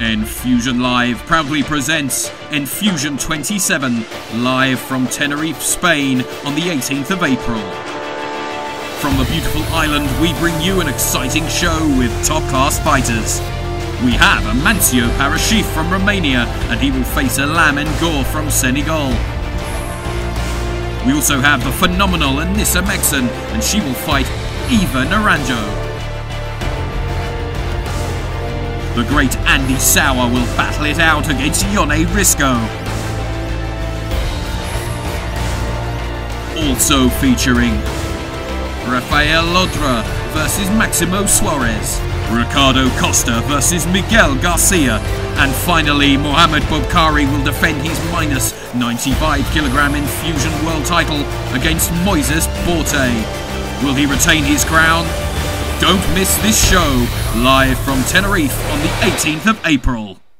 Enfusion Live proudly presents Enfusion 27, live from Tenerife, Spain on the 18th of April. From the beautiful island, we bring you an exciting show with top-class fighters. We have Amansio Paraschiv from Romania, and he will face Elam NGor from Senegal. We also have the phenomenal Anissa Meksen, and she will fight Eva Naranjo. The great Andy Souwer will battle it out against Jonay Risco. Also featuring Rafael Llodra versus Maximo Suarez, Ricardo Costa versus Miguel Garcia, and finally Mohamed Boubkari will defend his minus 95kg Enfusion world title against Moises Baute. Will he retain his crown? Don't miss this show, live from Tenerife on the 18th of April.